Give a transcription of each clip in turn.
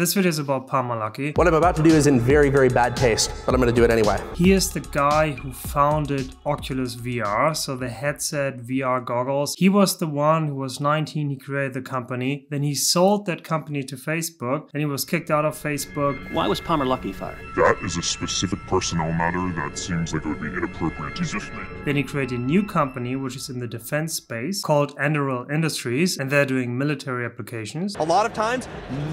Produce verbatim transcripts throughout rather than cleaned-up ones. This video is about Palmer Luckey. What I'm about to do is in very, very bad taste, but I'm gonna do it anyway. He is the guy who founded Oculus V R, so the headset, V R goggles. He was the one who was nineteen, he created the company, then he sold that company to Facebook, and he was kicked out of Facebook. Why was Palmer Luckey fired? That is a specific personnel matter that seems like it would be inappropriate to just me. Then he created a new company, which is in the defense space, called Anduril Industries, and they're doing military applications. A lot of times,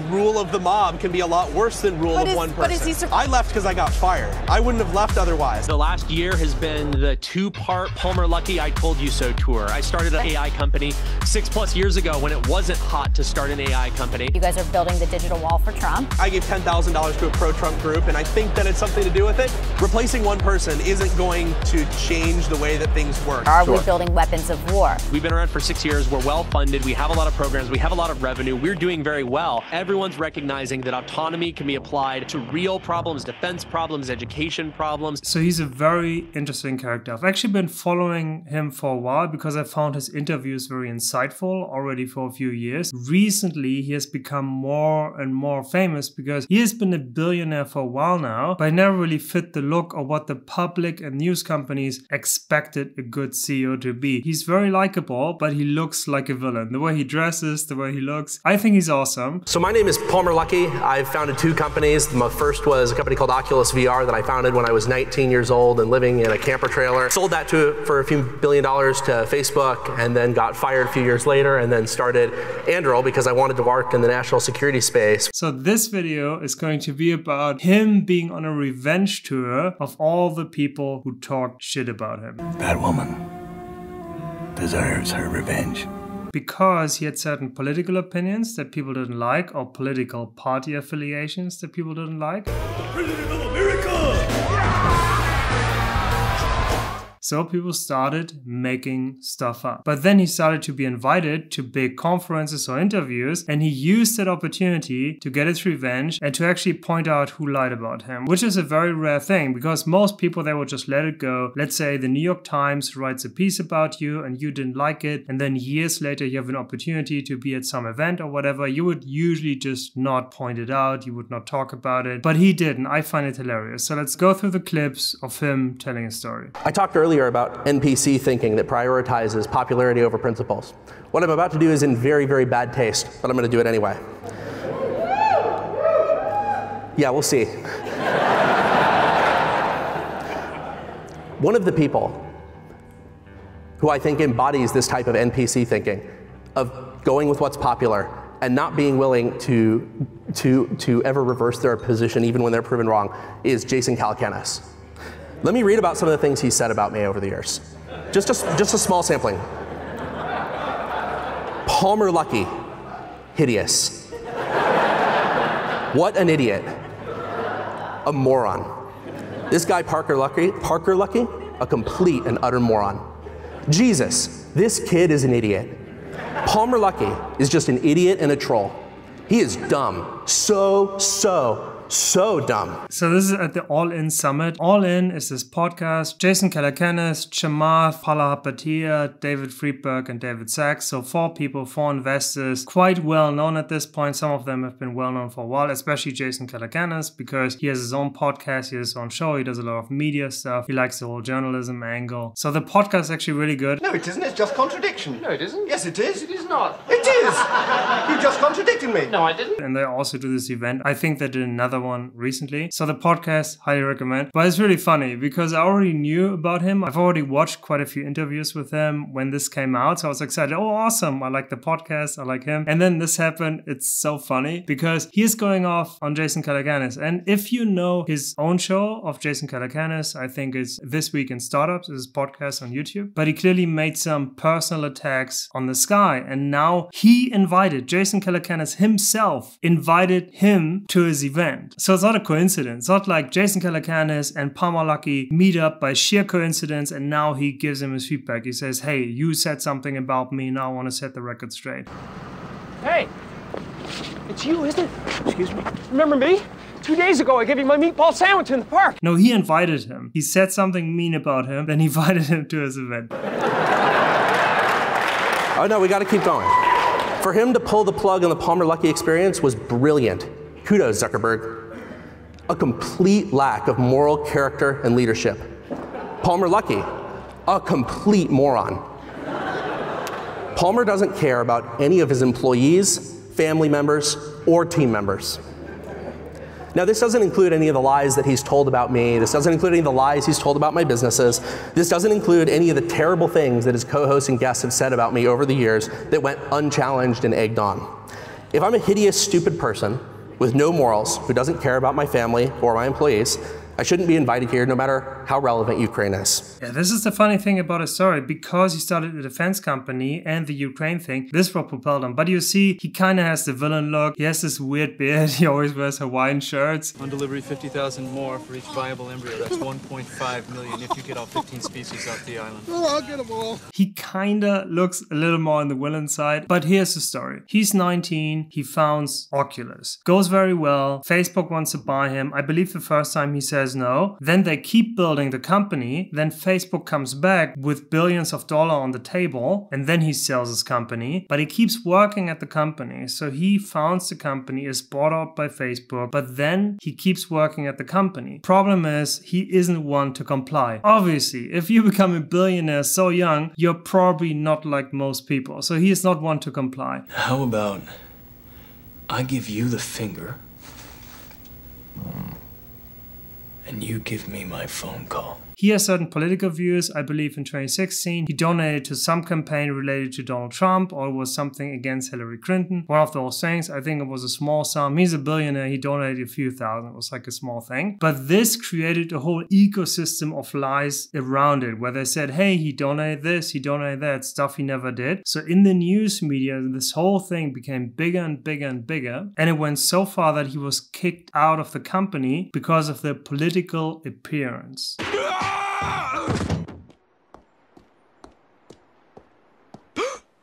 rule of the mob can be a lot worse than rule but of is, one person. But I left because I got fired. I wouldn't have left otherwise. The last year has been the two-part Palmer Luckey I Told You So tour. I started an A I company six plus years ago when it wasn't hot to start an A I company. You guys are building the digital wall for Trump. I gave ten thousand dollars to a pro-Trump group, and I think that it's something to do with it. Replacing one person isn't going to change the way that things work. Are sure. we building weapons of war? We've been around for six years. We're well-funded. We have a lot of programs. We have a lot of revenue. We're doing very well. Everyone's recognizing that autonomy can be applied to real problems, defense problems, education problems. So he's a very interesting character. I've actually been following him for a while because I found his interviews very insightful already for a few years. Recently, he has become more and more famous because he has been a billionaire for a while now, but he never really fit the look or what the public and news companies expected a good C E O to be. He's very likable, but he looks like a villain. The way he dresses, the way he looks. I think he's awesome. So my name is Palmer Luckey. I've founded two companies. My first was a company called Oculus V R that I founded when I was nineteen years old and living in a camper trailer. Sold that to for a few billion dollars to Facebook and then got fired a few years later and then started Anduril because I wanted to work in the national security space. So this video is going to be about him being on a revenge tour of all the people who talked shit about him. That woman deserves her revenge. Because he had certain political opinions that people didn't like or political party affiliations that people didn't like. The President of America! So people started making stuff up. But then he started to be invited to big conferences or interviews, and he used that opportunity to get his revenge and to actually point out who lied about him, which is a very rare thing because most people, they would just let it go. Let's say the New York Times writes a piece about you and you didn't like it, and then years later you have an opportunity to be at some event or whatever. You would usually just not point it out. You would not talk about it, but he didn't. I find it hilarious. So let's go through the clips of him telling a story. I talked earlier about N P C thinking that prioritizes popularity over principles. What I'm about to do is in very, very bad taste, but I'm gonna do it anyway. Yeah, we'll see. One of the people who I think embodies this type of N P C thinking, of going with what's popular and not being willing to, to, to ever reverse their position even when they're proven wrong, is Jason Calacanis. Let me read about some of the things he said about me over the years. Just a, just a small sampling. Palmer Luckey, hideous. What an idiot. A moron. This guy Parker Luckey, Parker Luckey, a complete and utter moron. Jesus, this kid is an idiot. Palmer Luckey is just an idiot and a troll. He is dumb, so, so. So dumb. So this is at the All-In Summit. All-In is this podcast. Jason Calacanis, Chamath Palahapatiya, David Friedberg, and David Sachs. So four people, four investors, quite well known at this point. Some of them have been well known for a while, especially Jason Calacanis, because he has his own podcast, he has his own show, he does a lot of media stuff, he likes the whole journalism angle. So the podcast is actually really good. No, it isn't. It's just contradiction. No, it isn't. Yes, it is. It is not. It is. You just contradicted me. No, I didn't. And they also do this event. I think they did another one recently. So the podcast, highly recommend. But it's really funny because I already knew about him. I've already watched quite a few interviews with him when this came out. So I was excited. Oh, awesome. I like the podcast. I like him. And then this happened. It's so funny because he is going off on Jason Calacanis. And if you know his own show of Jason Calacanis, I think it's This Week in Startups, his podcast on YouTube. But he clearly made some personal attacks on this guy. And now he invited, Jason Calacanis himself invited him to his event. So it's not a coincidence. It's not like Jason Calacanis and Palmer Luckey meet up by sheer coincidence and now he gives him his feedback. He says, hey, you said something about me, now I want to set the record straight. Hey, it's you, isn't it? Excuse me. Remember me? Two days ago, I gave you my meatball sandwich in the park. No, he invited him. He said something mean about him, then he invited him to his event. Oh no, we got to keep going. For him to pull the plug on the Palmer Luckey experience was brilliant. Kudos, Zuckerberg. A complete lack of moral character and leadership. Palmer Luckey, a complete moron. Palmer doesn't care about any of his employees, family members, or team members. Now, this doesn't include any of the lies that he's told about me. This doesn't include any of the lies he's told about my businesses. This doesn't include any of the terrible things that his co-hosts and guests have said about me over the years that went unchallenged and egged on. If I'm a hideous, stupid person with no morals who doesn't care about my family or my employees, I shouldn't be invited here no matter how relevant Ukraine is. Yeah, this is the funny thing about his story. Because he started a defense company and the Ukraine thing, this will propel him. But you see, he kind of has the villain look. He has this weird beard. He always wears Hawaiian shirts. On delivery, fifty thousand more for each viable embryo. That's one point five million if you get all fifteen species off the island. Well, I'll get them all. He kind of looks a little more on the villain side. But here's the story. He's nineteen. He founds Oculus. Goes very well. Facebook wants to buy him. I believe the first time he says no. Then they keep building the company. Then Facebook comes back with billions of dollars on the table. And then he sells his company. But he keeps working at the company. So he founds the company, is bought out by Facebook. But then he keeps working at the company. Problem is, he isn't one to comply. Obviously, if you become a billionaire so young, you're probably not like most people. So he is not one to comply. How about I give you the finger? And you give me my phone call. He has certain political views. I believe in twenty sixteen, he donated to some campaign related to Donald Trump, or was something against Hillary Clinton. One of those things, I think it was a small sum. He's a billionaire, he donated a few thousand. It was like a small thing. But this created a whole ecosystem of lies around it, where they said, hey, he donated this, he donated that, stuff he never did. So in the news media, this whole thing became bigger and bigger and bigger. And it went so far that he was kicked out of the company because of their political appearance.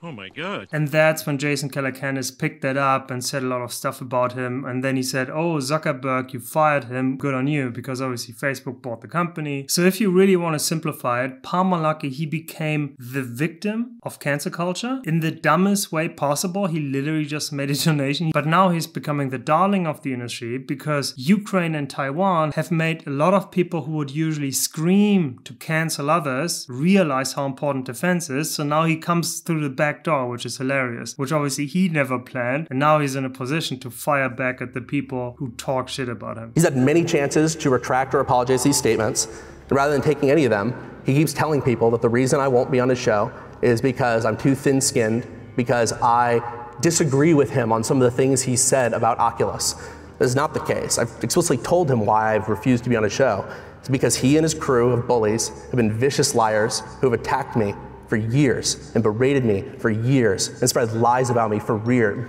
Oh my God. And that's when Jason Calacanis picked that up and said a lot of stuff about him. And then he said, oh, Zuckerberg, you fired him. Good on you, because obviously Facebook bought the company. So if you really want to simplify it, Palmer Luckey, he became the victim of cancel culture in the dumbest way possible. He literally just made a donation. But now he's becoming the darling of the industry because Ukraine and Taiwan have made a lot of people who would usually scream to cancel others realize how important defense is. So now he comes through the back door, which is hilarious, which obviously he never planned, and now he's in a position to fire back at the people who talk shit about him. He's had many chances to retract or apologize these statements, and rather than taking any of them, he keeps telling people that the reason I won't be on his show is because I'm too thin-skinned, because I disagree with him on some of the things he said about Oculus. This is not the case. I've explicitly told him why I've refused to be on his show. It's because he and his crew of bullies have been vicious liars who have attacked me for years and berated me for years and spread lies about me for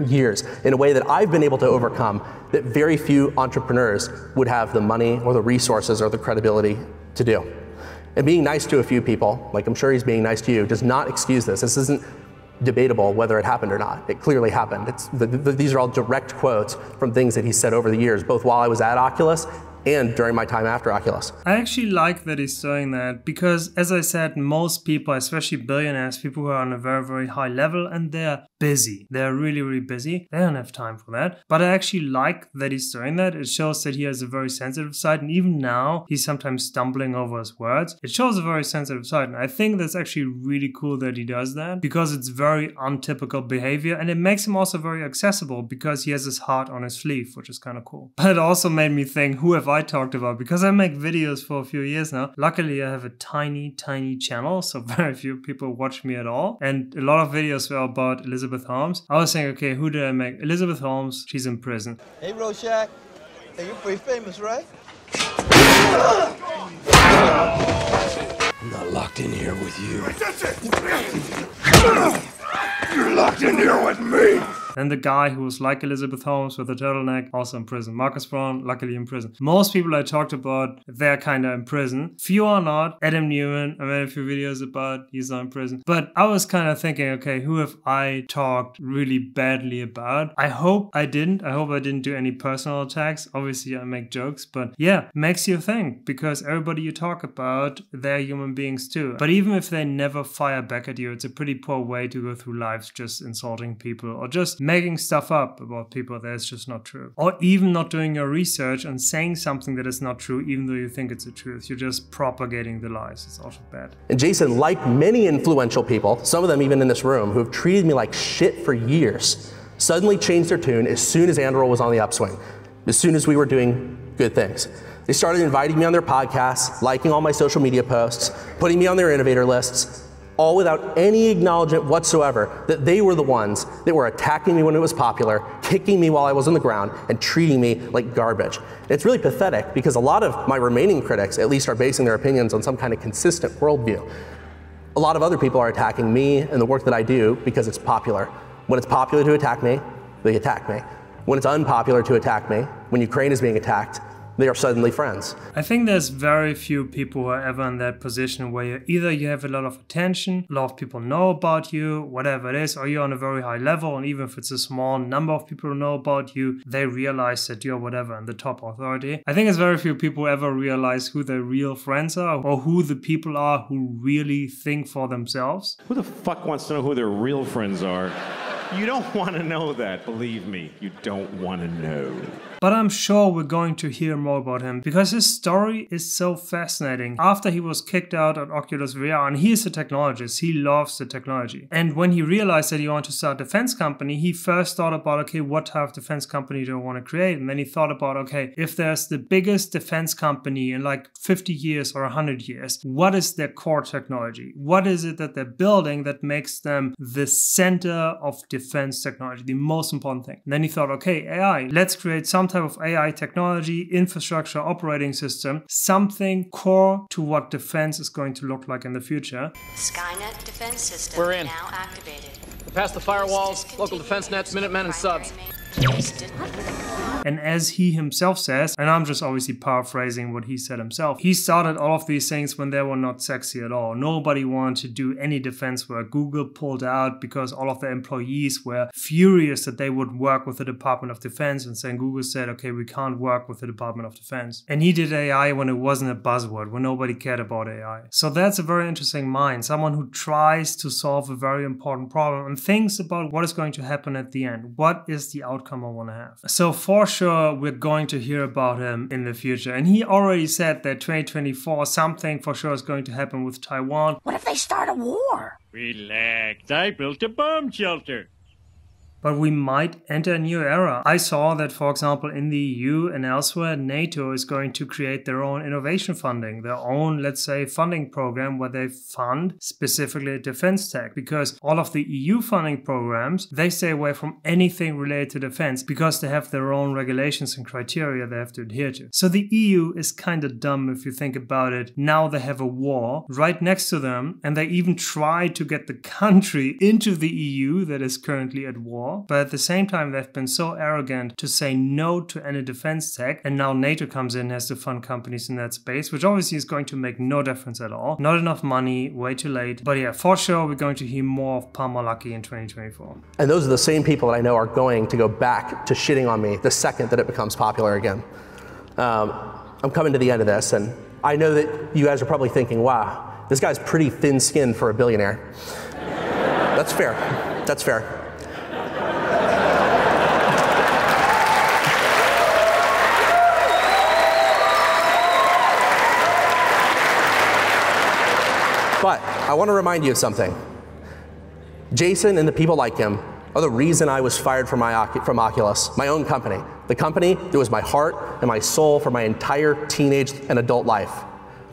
years in a way that I've been able to overcome, that very few entrepreneurs would have the money or the resources or the credibility to do. And being nice to a few people, like I'm sure he's being nice to you, does not excuse this. This isn't debatable whether it happened or not. It clearly happened. It's, the, the, these are all direct quotes from things that he said over the years, both while I was at Oculus and during my time after Oculus. I actually like that he's doing that because, as I said, most people, especially billionaires, people who are on a very, very high level and they're busy. They're really, really busy. They don't have time for that. But I actually like that he's doing that. It shows that he has a very sensitive side. And even now, he's sometimes stumbling over his words. It shows a very sensitive side. And I think that's actually really cool that he does that because it's very untypical behavior. And it makes him also very accessible because he has his heart on his sleeve, which is kind of cool. But it also made me think, who have I I talked about, because I make videos for a few years now. Luckily, I have a tiny, tiny channel, so very few people watch me at all. And a lot of videos were about Elizabeth Holmes. I was saying, okay, who did I make? Elizabeth Holmes, she's in prison. Hey, Rorschach. Hey, you're pretty famous, right? I'm not locked in here with you. You're locked in here with me. Then the guy who was like Elizabeth Holmes with a turtleneck, also in prison. Markus Braun, luckily in prison. Most people I talked about, they're kind of in prison. Few are not. Adam Neumann, I made a few videos about, he's not in prison. But I was kind of thinking, okay, who have I talked really badly about? I hope I didn't. I hope I didn't do any personal attacks. Obviously, I make jokes, but yeah, makes you think because everybody you talk about, they're human beings too. But even if they never fire back at you, it's a pretty poor way to go through life, just insulting people or just making stuff up about people that is just not true. Or even not doing your research and saying something that is not true, even though you think it's the truth. You're just propagating the lies. It's also bad. And Jason, like many influential people, some of them even in this room, who have treated me like shit for years, suddenly changed their tune as soon as Anduril was on the upswing, as soon as we were doing good things. They started inviting me on their podcasts, liking all my social media posts, putting me on their innovator lists, all without any acknowledgement whatsoever that they were the ones that were attacking me when it was popular, kicking me while I was on the ground, and treating me like garbage. And it's really pathetic because a lot of my remaining critics at least are basing their opinions on some kind of consistent worldview. A lot of other people are attacking me and the work that I do because it's popular. When it's popular to attack me, they attack me. When it's unpopular to attack me, when Ukraine is being attacked, they are suddenly friends. I think there's very few people who are ever in that position where you're either you have a lot of attention, a lot of people know about you, whatever it is, or you're on a very high level, and even if it's a small number of people who know about you, they realize that you're whatever in the top authority. I think there's very few people who ever realize who their real friends are or who the people are who really think for themselves. Who the fuck wants to know who their real friends are? You don't want to know that, believe me. You don't want to know. But I'm sure we're going to hear more about him because his story is so fascinating. After he was kicked out at Oculus V R, and he is a technologist, he loves the technology. And when he realized that he wanted to start a defense company, he first thought about, okay, what type of defense company do I want to create? And then he thought about, okay, if there's the biggest defense company in like fifty years or one hundred years, what is their core technology? What is it that they're building that makes them the center of defense technology, the most important thing? And then he thought, okay, A I, let's create something type of A I technology, infrastructure, operating system, something core to what defense is going to look like in the future. Skynet defense system We're in. Now activated. Past the firewalls, local defense nets, Minutemen, and subs. And as he himself says, and I'm just obviously paraphrasing what he said himself, he started all of these things when they were not sexy at all. Nobody wanted to do any defense work. Google pulled out because all of their employees were furious that they would work with the Department of Defense, and saying Google said, okay, we can't work with the Department of Defense. And he did A I when it wasn't a buzzword, when nobody cared about A I. So that's a very interesting mind, someone who tries to solve a very important problem and thinks about what is going to happen at the end. What is the outcome I want to have. So for sure, we're going to hear about him in the future. And he already said that twenty twenty-four, something for sure is going to happen with Taiwan. What if they start a war? Relax, I built a bomb shelter. But we might enter a new era. I saw that, for example, in the E U and elsewhere, NATO is going to create their own innovation funding, their own, let's say, funding program where they fund specifically defense tech. Because all of the E U funding programs, they stay away from anything related to defense because they have their own regulations and criteria they have to adhere to. So the E U is kind of dumb if you think about it. Now they have a war right next to them, and they even try to get the country into the E U that is currently at war. But at the same time, they've been so arrogant to say no to any defense tech. And now NATO comes in and has to fund companies in that space, which obviously is going to make no difference at all. Not enough money, way too late. But yeah, for sure, we're going to hear more of Palmer Luckey in twenty twenty-four. And those are the same people that I know are going to go back to shitting on me the second that it becomes popular again. Um, I'm coming to the end of this, and I know that you guys are probably thinking, wow, this guy's pretty thin-skinned for a billionaire. That's fair. That's fair. But I want to remind you of something. Jason and the people like him are the reason I was fired from, my, from Oculus, my own company. The company that was my heart and my soul for my entire teenage and adult life.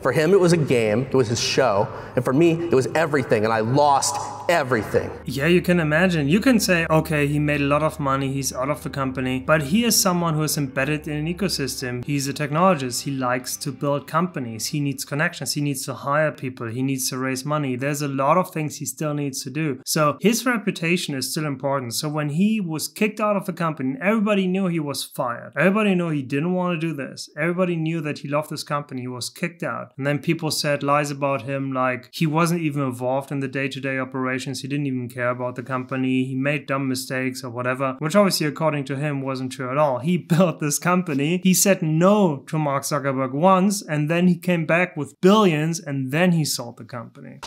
For him, it was a game, it was his show, and for me, it was everything, and I lost everything. Yeah, you can imagine. You can say, okay, he made a lot of money, he's out of the company, but he is someone who is embedded in an ecosystem. He's a technologist, he likes to build companies, he needs connections, he needs to hire people, he needs to raise money. There's a lot of things he still needs to do. So his reputation is still important. So when he was kicked out of the company, everybody knew he was fired. Everybody knew he didn't want to do this. Everybody knew that he loved this company, he was kicked out. And then people said lies about him, like he wasn't even involved in the day-to-day operations. He didn't even care about the company. He made dumb mistakes or whatever, which obviously, according to him, wasn't true at all. He built this company. He said no to Mark Zuckerberg once, and then he came back with billions, and then he sold the company.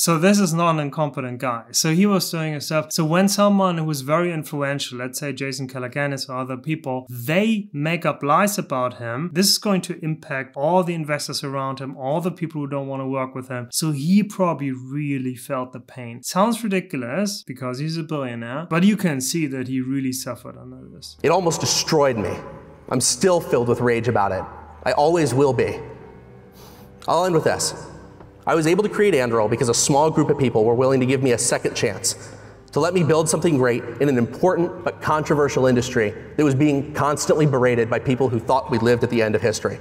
So this is not an incompetent guy. So he was doing his stuff. So when someone who is very influential, let's say Jason Calacanis or other people, they make up lies about him, this is going to impact all the investors around him, all the people who don't want to work with him. So he probably really felt the pain. Sounds ridiculous because he's a billionaire, but you can see that he really suffered under this. It almost destroyed me. I'm still filled with rage about it. I always will be. I'll end with this. I was able to create Anduril because a small group of people were willing to give me a second chance, to let me build something great in an important but controversial industry that was being constantly berated by people who thought we lived at the end of history.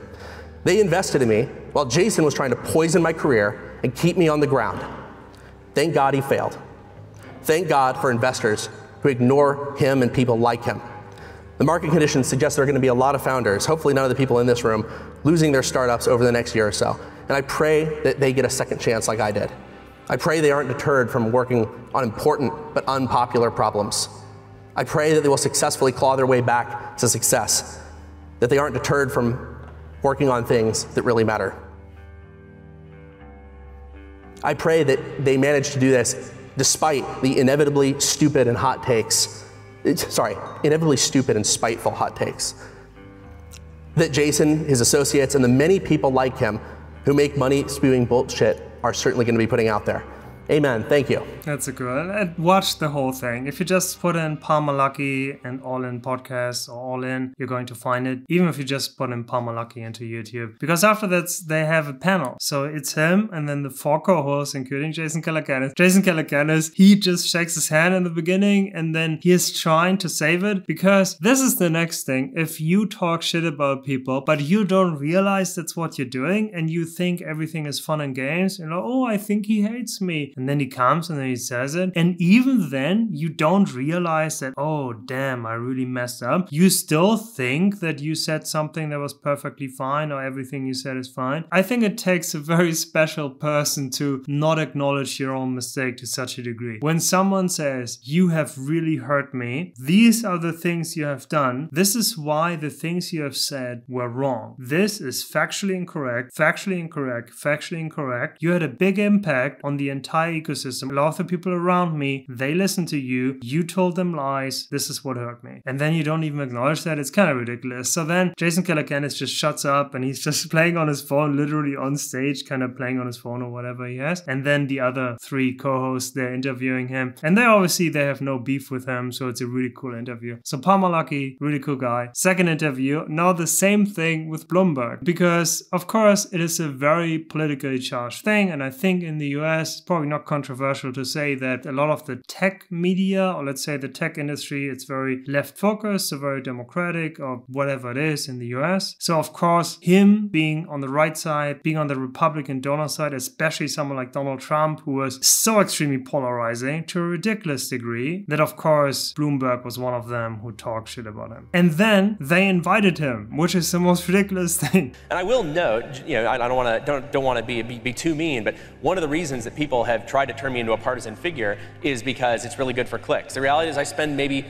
They invested in me while Jason was trying to poison my career and keep me on the ground. Thank God he failed. Thank God for investors who ignore him and people like him. The market conditions suggest there are going to be a lot of founders, hopefully none of the people in this room, losing their startups over the next year or so. And I pray that they get a second chance like I did. I pray they aren't deterred from working on important but unpopular problems. I pray that they will successfully claw their way back to success, that they aren't deterred from working on things that really matter. I pray that they manage to do this despite the inevitably stupid and hot takes, sorry, inevitably stupid and spiteful hot takes that Jason, his associates, and the many people like him who make money spewing bullshit are certainly going to be putting out there. Amen. Thank you. That's a good one. Watch the whole thing. If you just put in Palmer Luckey and All In podcast or All In, you're going to find it. Even if you just put in Palmer Luckey into YouTube, because after that they have a panel. So it's him and then the four co-hosts, including Jason Calacanis. Jason Calacanis, he just shakes his hand in the beginning and then he is trying to save it, because this is the next thing. If you talk shit about people, but you don't realize that's what you're doing, and you think everything is fun and games, you know, oh, I think he hates me. And then he comes and then he says it. And even then you don't realize that, oh damn, I really messed up. You still think that you said something that was perfectly fine or everything you said is fine. I think it takes a very special person to not acknowledge your own mistake to such a degree. When someone says, you have really hurt me, these are the things you have done, this is why the things you have said were wrong. This is factually incorrect, factually incorrect, factually incorrect. You had a big impact on the entire ecosystem. A lot of the people around me, they listen to you, you told them lies, this is what hurt me. And then you don't even acknowledge that. It's kind of ridiculous. So then Jason Calacanis just shuts up and he's just playing on his phone, literally on stage, kind of playing on his phone or whatever he has. And then the other three co-hosts, they're interviewing him, and they obviously they have no beef with him, so it's a really cool interview. So Palmer Luckey, really cool guy. Second interview, now the same thing with Bloomberg, because of course it is a very politically charged thing, and I think in the U S it's probably not controversial to say that a lot of the tech media, or let's say the tech industry, it's very left focused, so very democratic or whatever it is in the U S. So of course him being on the right side, being on the Republican donor side, especially someone like Donald Trump, who was so extremely polarizing to a ridiculous degree that of course Bloomberg was one of them who talked shit about him. And then they invited him, which is the most ridiculous thing. And I will note, you know, I don't want to don't don't want to be, be be too mean, but one of the reasons that people have tried to turn me into a partisan figure is because it's really good for clicks. The reality is I spend maybe,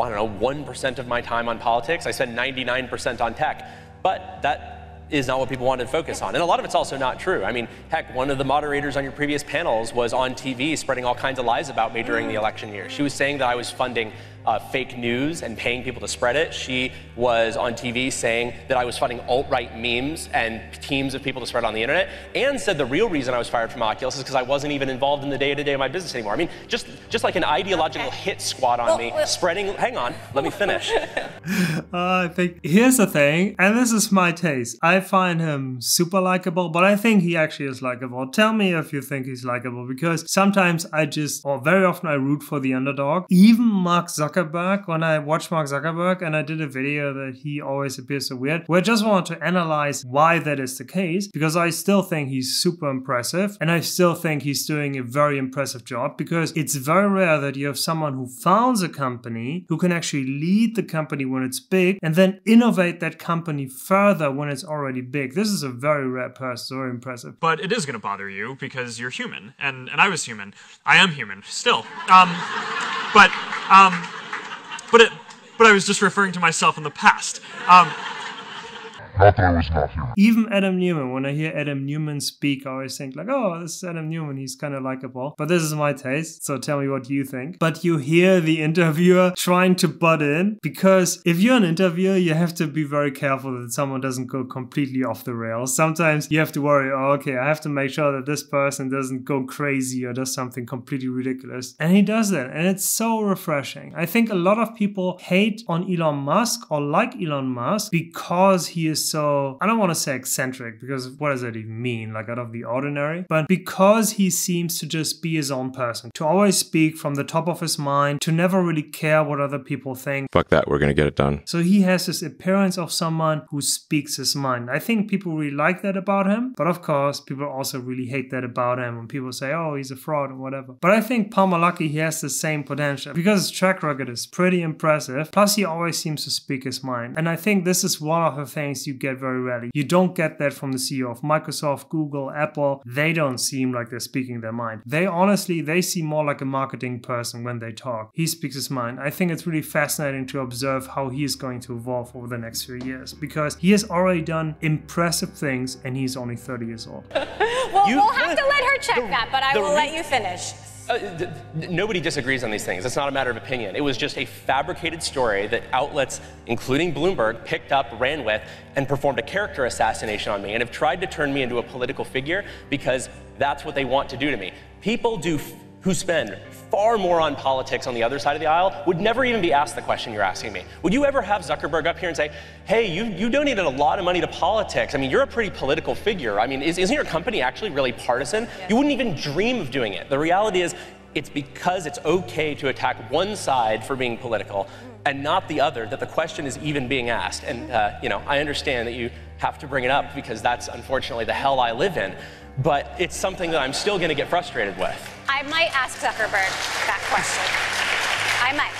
I don't know, one percent of my time on politics. I spend ninety-nine percent on tech, but that is not what people want to focus on. And a lot of it's also not true. I mean, heck, one of the moderators on your previous panels was on T V spreading all kinds of lies about me during the election year. She was saying that I was funding Uh, fake news and paying people to spread it. She was on T V saying that I was funding alt-right memes and teams of people to spread it on the internet, and said the real reason I was fired from Oculus is because I wasn't even involved in the day-to-day of my business anymore. I mean, just just like an ideological okay. hit squad on well, me, well. spreading, hang on, let me finish. uh, I think, here's the thing, and this is my taste. I find him super likable, but I think he actually is likable. Tell me if you think he's likable, because sometimes I just, or very often I root for the underdog. Even Mark Zuckerberg Zuckerberg, when I watched Mark Zuckerberg, and I did a video that he always appears so weird, where I just wanted to analyze why that is the case, because I still think he's super impressive, and I still think he's doing a very impressive job, because it's very rare that you have someone who founds a company, who can actually lead the company when it's big, and then innovate that company further when it's already big. This is a very rare person, very impressive. But it is going to bother you, because you're human, and, and I was human. I am human, still. Um, but, um... But, it, but I was just referring to myself in the past. Um, Not that I was not human. Even Adam Neumann, when I hear Adam Neumann speak, I always think like, oh, this is Adam Neumann. He's kind of likable. But this is my taste, so tell me what you think. But you hear the interviewer trying to butt in, because if you're an interviewer, you have to be very careful that someone doesn't go completely off the rails. Sometimes you have to worry, oh, okay, I have to make sure that this person doesn't go crazy or does something completely ridiculous. And he does that. And it's so refreshing. I think a lot of people hate on Elon Musk or like Elon Musk because he is so, I don't want to say eccentric, because what does that even mean? Like out of the ordinary, but because he seems to just be his own person, to always speak from the top of his mind, to never really care what other people think. Fuck that, we're going to get it done. So he has this appearance of someone who speaks his mind. I think people really like that about him, but of course, people also really hate that about him when people say, oh, he's a fraud or whatever. But I think Palmer Luckey, he has the same potential because his track record is pretty impressive. Plus, he always seems to speak his mind. And I think this is one of the things you get very rarely. You don't get that from the C E O of Microsoft, Google, Apple. They don't seem like they're speaking their mind. They honestly, they seem more like a marketing person when they talk. He speaks his mind. I think it's really fascinating to observe how he is going to evolve over the next few years because he has already done impressive things and he's only thirty years old. Well, you, we'll have to let her check the, that, but I will let you finish. Uh, th th nobody disagrees on these things. It's not a matter of opinion. It was just a fabricated story that outlets, including Bloomberg, picked up, ran with, and performed a character assassination on me and have tried to turn me into a political figure because that's what they want to do to me. People do f who spend far more on politics on the other side of the aisle would never even be asked the question you're asking me. Would you ever have Zuckerberg up here and say, hey, you, you donated a lot of money to politics. I mean, you're a pretty political figure. I mean, is, isn't your company actually really partisan? Yeah. You wouldn't even dream of doing it. The reality is it's because it's okay to attack one side for being political and not the other that the question is even being asked. And, uh, you know, I understand that you have to bring it up because that's unfortunately the hell I live in. But it's something that I'm still going to get frustrated with. I might ask Zuckerberg that question. I might.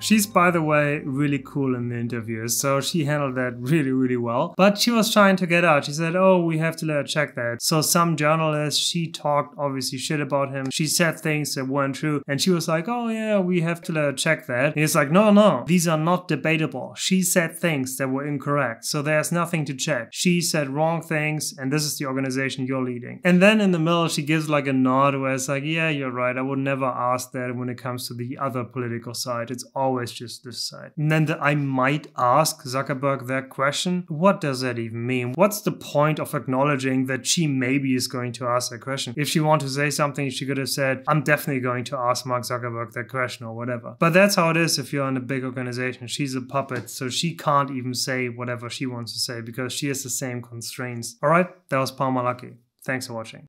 She's, by the way, really cool in the interviews, so she handled that really, really well. But she was trying to get out. She said, oh, we have to let her check that. So some journalists, she talked obviously shit about him. She said things that weren't true. And she was like, oh, yeah, we have to let her check that. And he's like, no, no, these are not debatable. She said things that were incorrect. So there's nothing to check. She said wrong things. And this is the organization you're leading. And then in the middle, she gives like a nod where it's like, yeah, you're right. I would never ask that when it comes to the other political side. It's always always just this side. And then the, I might ask Zuckerberg that question. What does that even mean? What's the point of acknowledging that she maybe is going to ask that question? If she wanted to say something, she could have said, I'm definitely going to ask Mark Zuckerberg that question or whatever. But that's how it is if you're in a big organization. She's a puppet, so she can't even say whatever she wants to say because she has the same constraints. All right, that was Palmer Luckey. Thanks for watching.